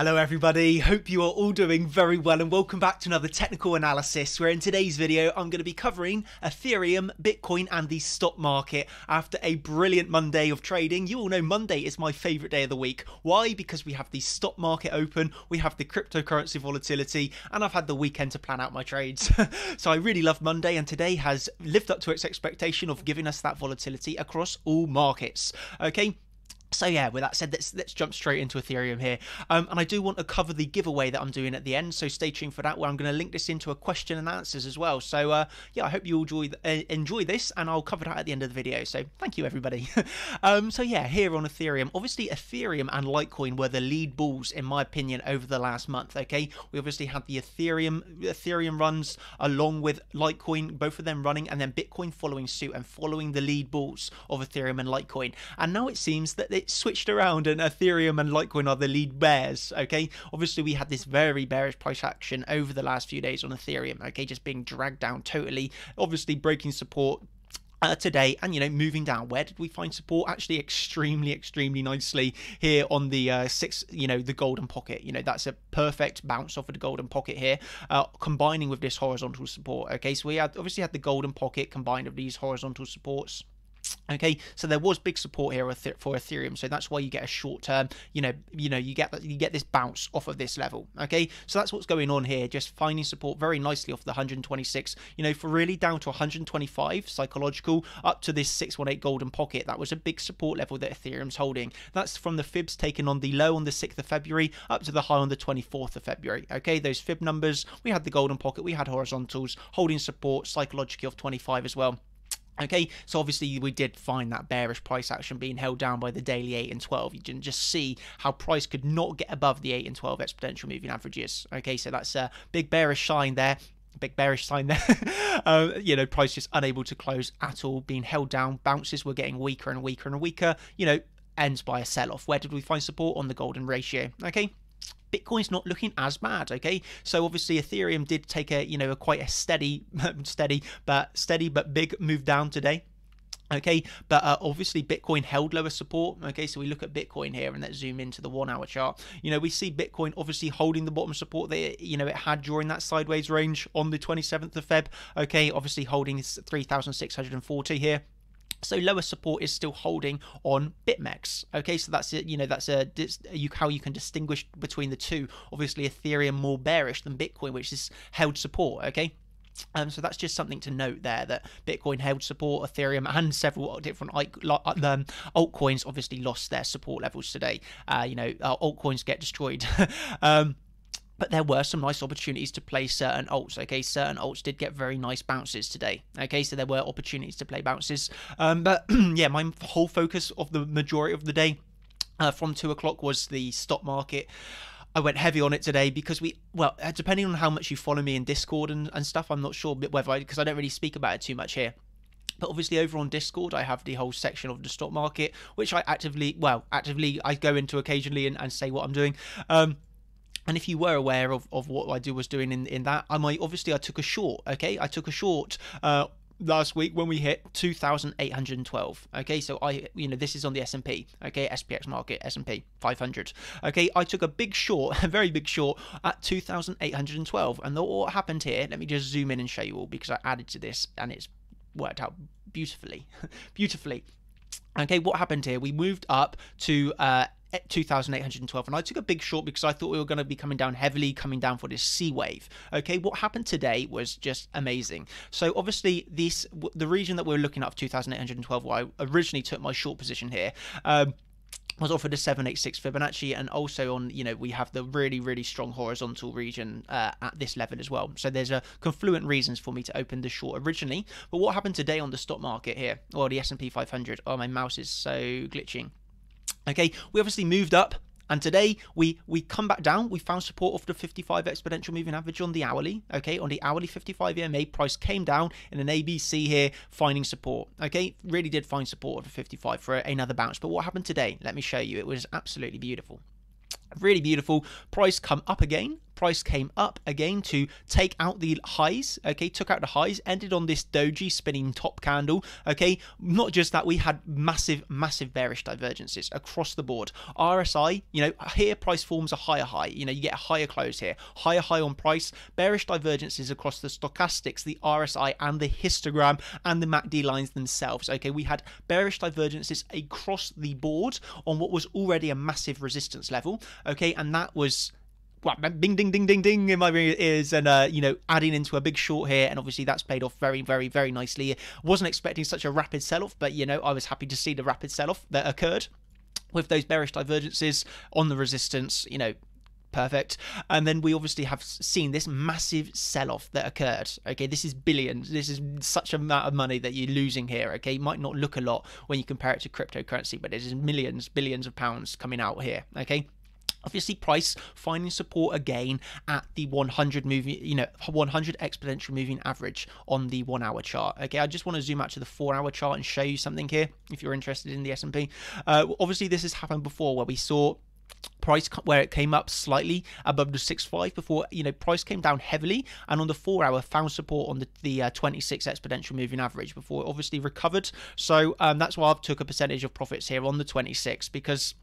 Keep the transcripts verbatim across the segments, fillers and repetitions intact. Hello everybody, hope you are all doing very well and welcome back to another technical analysis where in today's video I'm going to be covering Ethereum, Bitcoin and the stock market after a brilliant Monday of trading. You all know Monday is my favourite day of the week. Why? Because we have the stock market open, we have the cryptocurrency volatility and I've had the weekend to plan out my trades. So I really love Monday and today has lived up to its expectation of giving us that volatility across all markets. Okay. So yeah, with that said, let's, let's jump straight into Ethereum here. Um, and I do want to cover the giveaway that I'm doing at the end, so stay tuned for that, where I'm going to link this into a question and answers as well. So uh, yeah, I hope you all enjoy, uh, enjoy this, and I'll cover that at the end of the video. So thank you, everybody. um, so yeah, here on Ethereum, obviously Ethereum and Litecoin were the lead bulls, in my opinion, over the last month, okay? We obviously had the Ethereum, Ethereum runs along with Litecoin, both of them running, and then Bitcoin following suit and following the lead bulls of Ethereum and Litecoin. And now it seems that they It switched around and Ethereum and Litecoin are the lead bears, okay? Obviously, we had this very bearish price action over the last few days on Ethereum, okay? Just being dragged down totally, obviously breaking support Uh, today and, you know, moving down. Where did we find support? Actually extremely extremely nicely here on the uh six, you know, the golden pocket. You know, that's a perfect bounce off of the golden pocket here, uh combining with this horizontal support, okay? So we had obviously had the golden pocket combined with these horizontal supports. Okay, so there was big support here for Ethereum, so that's why you get a short term, you know, you know, you get you get this bounce off of this level. Okay, so that's what's going on here, just finding support very nicely off the one hundred twenty-six, you know, for really down to one hundred twenty-five psychological up to this six one eight golden pocket. That was a big support level that Ethereum's holding. That's from the fibs taken on the low on the sixth of February up to the high on the twenty-fourth of February. Okay, those fib numbers, we had the golden pocket, we had horizontals holding support psychologically off twenty-five as well. Okay, so obviously we did find that bearish price action being held down by the daily eight and twelve. You can just see how price could not get above the eight and twelve exponential moving averages. Okay, so that's a big bearish sign there. Big bearish sign there. um, you know, price just unable to close at all, being held down. Bounces were getting weaker and weaker and weaker. You know, ends by a sell-off. Where did we find support? On the golden ratio. Okay. Bitcoin's not looking as bad, okay? So obviously Ethereum did take a, you know, a quite a steady, steady, but steady but big move down today. Okay, but uh, obviously Bitcoin held lower support. Okay, so we look at Bitcoin here and let's zoom into the one hour chart. You know, we see Bitcoin obviously holding the bottom support that it, you know, it had during that sideways range on the twenty-seventh of Feb. Okay, obviously holding three thousand six hundred forty here. So lower support is still holding on BitMEX. Okay, so that's it. You know, that's a you, how you can distinguish between the two. Obviously, Ethereum more bearish than Bitcoin, which is held support. Okay. Um, so that's just something to note there, that Bitcoin held support, Ethereum and several different um, altcoins obviously lost their support levels today. Uh, you know, uh, altcoins get destroyed. um, But there were some nice opportunities to play certain alts, okay? Certain alts did get very nice bounces today, okay? So there were opportunities to play bounces. Um, but yeah, my whole focus of the majority of the day uh, from two o'clock was the stock market. I went heavy on it today because we, well, depending on how much you follow me in Discord and, and stuff, I'm not sure whether I, because I don't really speak about it too much here. But obviously over on Discord, I have the whole section of the stock market, which I actively, well, actively, I go into occasionally and, and say what I'm doing. Um, And if you were aware of, of what I do was doing in, in that, I might, obviously I took a short, okay? I took a short uh, last week when we hit two thousand eight hundred twelve, okay? So I, you know, this is on the S and P, okay? S P X market, S and P five hundred, okay? I took a big short, a very big short at two thousand eight hundred twelve. And what happened here, let me just zoom in and show you all because I added to this and it's worked out beautifully, beautifully. Okay, what happened here? We moved up to uh, at two thousand eight hundred twelve and I took a big short because I thought we were going to be coming down heavily, coming down for this C wave. Okay, what happened today was just amazing. So obviously this, the region that we're looking at, two thousand eight hundred twelve, where I originally took my short position here, um, was offered a seven eight six Fibonacci, and also on, you know, we have the really, really strong horizontal region uh, at this level as well. So there's a confluent reasons for me to open the short originally. But what happened today on the stock market here, or well, the S and P five hundred? Oh, my mouse is so glitching. Okay, we obviously moved up, and today we we come back down. We found support off the fifty-five exponential moving average on the hourly. Okay, on the hourly fifty-five E M A, price came down in an A B C here, finding support. Okay, really did find support for fifty-five for another bounce. But what happened today? Let me show you. It was absolutely beautiful, really beautiful. Price come up again. price came up again to take out the highs, okay, took out the highs, ended on this doji spinning top candle, okay. Not just that, we had massive, massive bearish divergences across the board. R S I, you know, here price forms a higher high, you know, you get a higher close here, higher high on price, bearish divergences across the stochastics, the R S I and the histogram and the M A C D lines themselves, okay. We had bearish divergences across the board on what was already a massive resistance level, okay, and that was Well, ding, ding, ding, ding, ding in my ears, and uh, you know, adding into a big short here, and obviously that's played off very, very, very nicely. Wasn't expecting such a rapid sell-off, but you know, I was happy to see the rapid sell-off that occurred with those bearish divergences on the resistance, you know. Perfect. And then we obviously have seen this massive sell-off that occurred. Okay, this is billions. This is such an amount of money that you're losing here. Okay, it might not look a lot when you compare it to cryptocurrency, but it is millions, billions of pounds coming out here. Okay. Obviously, price finding support again at the one hundred moving, you know, one hundred exponential moving average on the one-hour chart. Okay, I just want to zoom out to the four-hour chart and show you something here if you're interested in the S and P. Uh, obviously, this has happened before where we saw price where it came up slightly above the six five before, you know, price came down heavily, and on the four hour found support on the, the uh, twenty-six exponential moving average before it obviously recovered. So um, that's why I've took a percentage of profits here on the twenty-six, because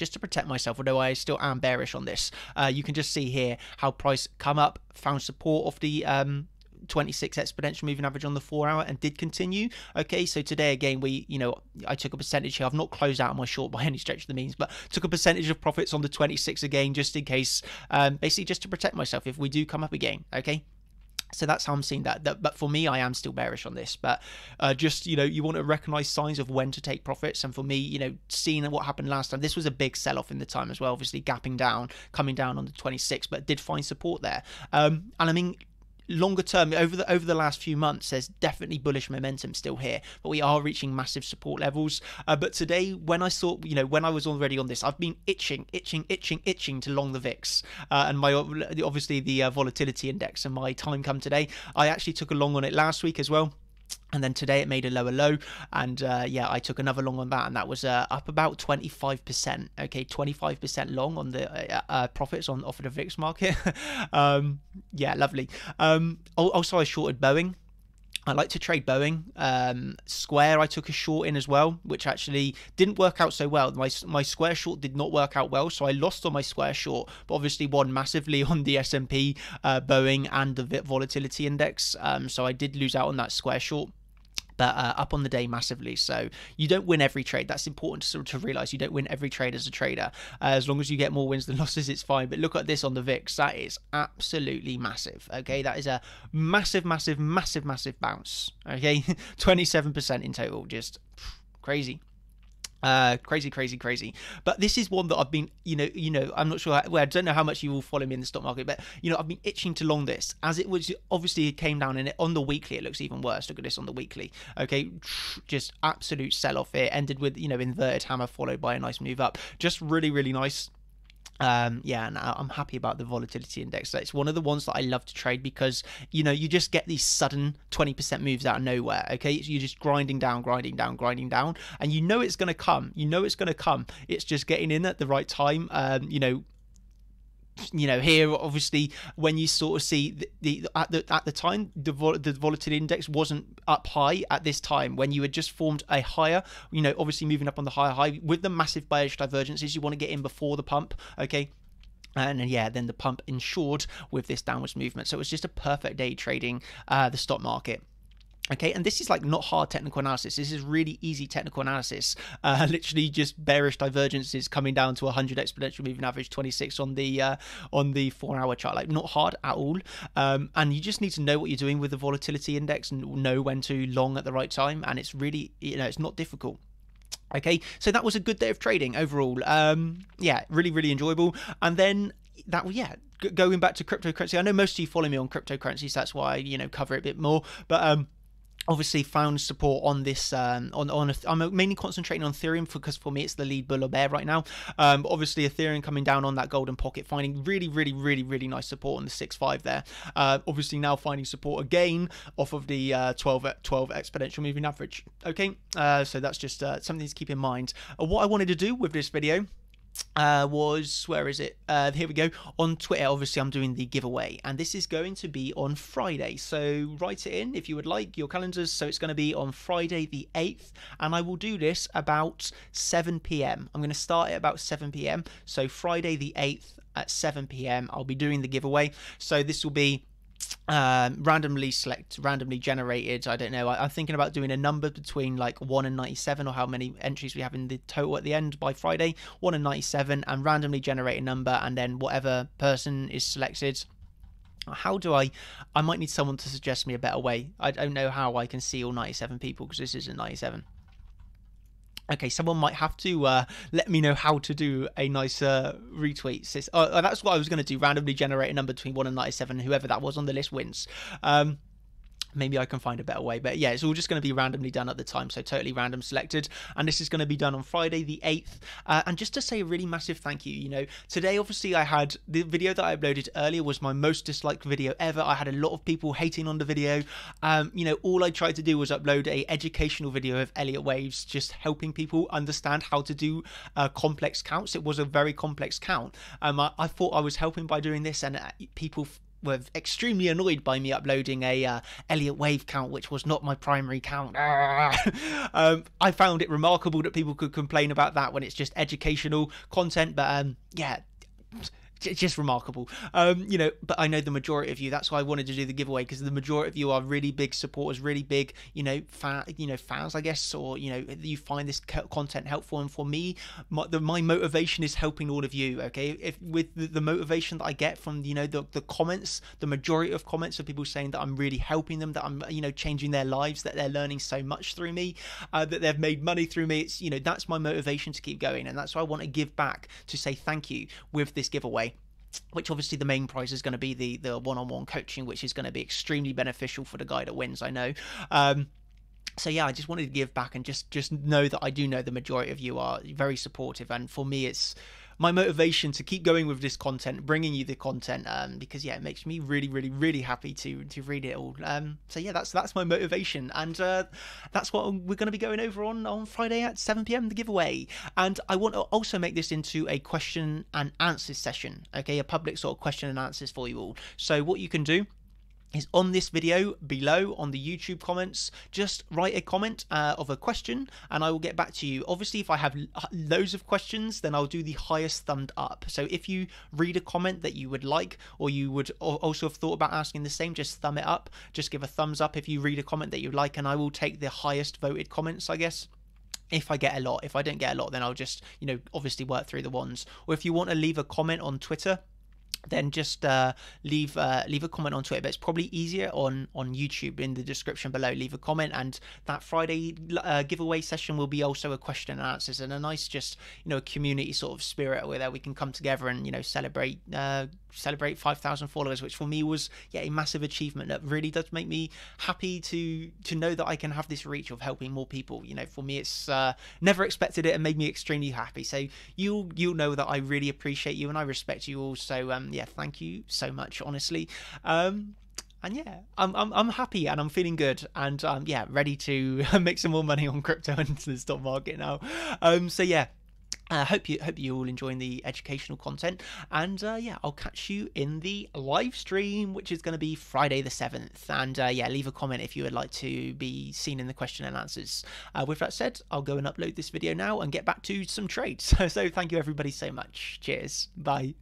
just to protect myself, although I still am bearish on this, uh, you can just see here how price come up, found support off the um, twenty-six exponential moving average on the four hour and did continue. Okay, so today again, we, you know, I took a percentage here. I've not closed out my short by any stretch of the means, but took a percentage of profits on the twenty-six again, just in case, um, basically just to protect myself if we do come up again. Okay. So that's how I'm seeing that. that. But for me, I am still bearish on this. But uh, just, you know, you want to recognize signs of when to take profits. And for me, you know, seeing what happened last time, this was a big sell-off in the time as well, obviously gapping down, coming down on the twenty-six, but did find support there. Um, and I mean, longer term, over the over the last few months, there's definitely bullish momentum still here, but we are reaching massive support levels. Uh, but today, when I saw, you know, when I was already on this, I've been itching, itching, itching, itching to long the V I X uh, and my obviously the uh, volatility index. And my time come today, I actually took a long on it last week as well. And then today it made a lower low, and uh, yeah, I took another long on that, and that was uh, up about twenty-five percent. Okay, twenty-five percent long on the uh, uh, profits on off of the V I X market. um, yeah, lovely. Um, also, I shorted Boeing. I like to trade Boeing. Um, Square, I took a short in as well, which actually didn't work out so well. My my Square short did not work out well, so I lost on my Square short, but obviously won massively on the S and P, uh, Boeing, and the volatility index. Um, so I did lose out on that Square short, but uh, up on the day massively. So you don't win every trade. That's important to, to realise. You don't win every trade as a trader. Uh, as long as you get more wins than losses, it's fine. But look at this on the V I X. That is absolutely massive, okay? That is a massive, massive, massive, massive bounce, okay? twenty-seven percent in total, just crazy. Uh, crazy, crazy, crazy. But this is one that I've been, you know, you know, I'm not sure, how, well, I don't know how much you all follow me in the stock market, but, you know, I've been itching to long this, as it was, obviously it came down in it on the weekly. It looks even worse. Look at this on the weekly. Okay. Just absolute sell-off here. Ended with, you know, inverted hammer followed by a nice move up. Just really, really nice. Um, yeah, and I'm happy about the volatility index. So it's one of the ones that I love to trade because, you know, you just get these sudden twenty percent moves out of nowhere. Okay, so you're just grinding down, grinding down, grinding down, and you know it's going to come. You know it's going to come. It's just getting in at the right time. Um, you know, you know here obviously when you sort of see the, the at the at the time the, vol the volatility index wasn't up high at this time when you had just formed a higher, you know, obviously moving up on the higher high with the massive bearish divergences. You want to get in before the pump, okay, and then, yeah, then the pump ensured with this downwards movement. So it was just a perfect day trading uh the stock market. Okay, and this is like not hard technical analysis. This is really easy technical analysis. Uh, literally just bearish divergences coming down to one hundred exponential moving average, twenty-six on the uh, on the four-hour chart. Like not hard at all. Um, and you just need to know what you're doing with the volatility index and know when to long at the right time. And it's really, you know, it's not difficult. Okay, so that was a good day of trading overall. Um, yeah, really, really enjoyable. And then that, yeah. Going back to cryptocurrency, I know most of you follow me on cryptocurrency, so that's why I, you know, cover it a bit more. But um. Obviously found support on this. Um, on on a, I'm mainly concentrating on Ethereum because for me it's the lead bull or bear right now. Um, but obviously Ethereum coming down on that golden pocket, finding really, really, really, really nice support on the six five there. Uh, obviously now finding support again off of the uh, twelve exponential moving average. Okay, uh, so that's just uh, something to keep in mind. Uh, what I wanted to do with this video Uh, was, where is it? Uh, here we go. On Twitter, obviously, I'm doing the giveaway, and this is going to be on Friday. So write it in if you would like, your calendars. So it's going to be on Friday the eighth, and I will do this about seven p m I'm going to start at about seven p m So Friday the eighth at seven p m I'll be doing the giveaway. So this will be Um, randomly select, randomly generated. I don't know. I, I'm thinking about doing a number between like one and ninety-seven, or how many entries we have in the total at the end by Friday, one and ninety-seven, and randomly generate a number, and then whatever person is selected. How do I, I might need someone to suggest me a better way. I don't know how I can see all ninety-seven people, because this isn't ninety-seven. Okay, someone might have to uh, let me know how to do a nicer retweet. Oh, that's what I was going to do, randomly generate a number between one and ninety-seven. Whoever that was on the list wins. Um, maybe I can find a better way. But yeah, it's all just going to be randomly done at the time. So totally random selected. And this is going to be done on Friday the eighth. Uh, and just to say a really massive thank you, you know, today, obviously, I had the video that I uploaded earlier was my most disliked video ever. I had a lot of people hating on the video. Um, you know, all I tried to do was upload a educational video of Elliott Waves, just helping people understand how to do uh, complex counts. It was a very complex count. Um, I, I thought I was helping by doing this, and uh, people were extremely annoyed by me uploading a uh, Elliott Wave count, which was not my primary count. um, I found it remarkable that people could complain about that when it's just educational content, but um, yeah, just remarkable. Um, you know, but I know the majority of you, that's why I wanted to do the giveaway, because the majority of you are really big supporters, really big, you know, fan, you know, fans, I guess, or, you know, you find this content helpful. And for me, my, the, my motivation is helping all of you. Okay. If with the, the motivation that I get from, you know, the, the comments, the majority of comments of people saying that I'm really helping them, that I'm, you know, changing their lives, that they're learning so much through me, uh, that they've made money through me. It's, you know, that's my motivation to keep going. And that's why I want to give back, to say thank you with this giveaway, which obviously the main prize is going to be the the one-on-one coaching, which is going to be extremely beneficial for the guy that wins, I know. Um so yeah, I just wanted to give back, and just just know that I do know the majority of you are very supportive, and for me it's my motivation to keep going with this content, bringing you the content, um because yeah, it makes me really really really happy to to read it all. Um so yeah, that's that's my motivation, and uh that's what we're going to be going over on on Friday at seven p m the giveaway. And I want to also make this into a question and answers session, okay, a public sort of question and answers for you all. So what you can do is, on this video below on the YouTube comments, just write a comment uh, of a question, and I will get back to you. Obviously, if I have loads of questions, then I'll do the highest thumbed up. So if you read a comment that you would like, or you would also have thought about asking the same, just thumb it up, just give a thumbs up if you read a comment that you'd like, and I will take the highest voted comments, I guess. If I get a lot. If I don't get a lot, then I'll just, you know, obviously work through the ones. Or if you want to leave a comment on Twitter, then just uh, leave uh, leave a comment on Twitter, but it's probably easier on, on YouTube. In the description below, leave a comment, and that Friday uh, giveaway session will be also a question and answers, and a nice, just, you know, community sort of spirit where we can come together and, you know, celebrate uh, celebrate five thousand followers, which for me was, yeah, a massive achievement. That really does make me happy to to know that I can have this reach of helping more people. You know, for me, it's uh, never expected it, and made me extremely happy. So you'll you'll know that I really appreciate you, and I respect you all. So um. yeah, thank you so much, honestly. Um and yeah, I'm, I'm I'm happy, and I'm feeling good, and um yeah, ready to make some more money on crypto and the stock market now. Um so yeah, I uh, hope you hope you all enjoying the educational content, and uh yeah, I'll catch you in the live stream, which is going to be Friday the seventh. And uh yeah, leave a comment if you would like to be seen in the question and answers. Uh, with that said, I'll go and upload this video now and get back to some trades. So, so thank you everybody so much. Cheers. Bye.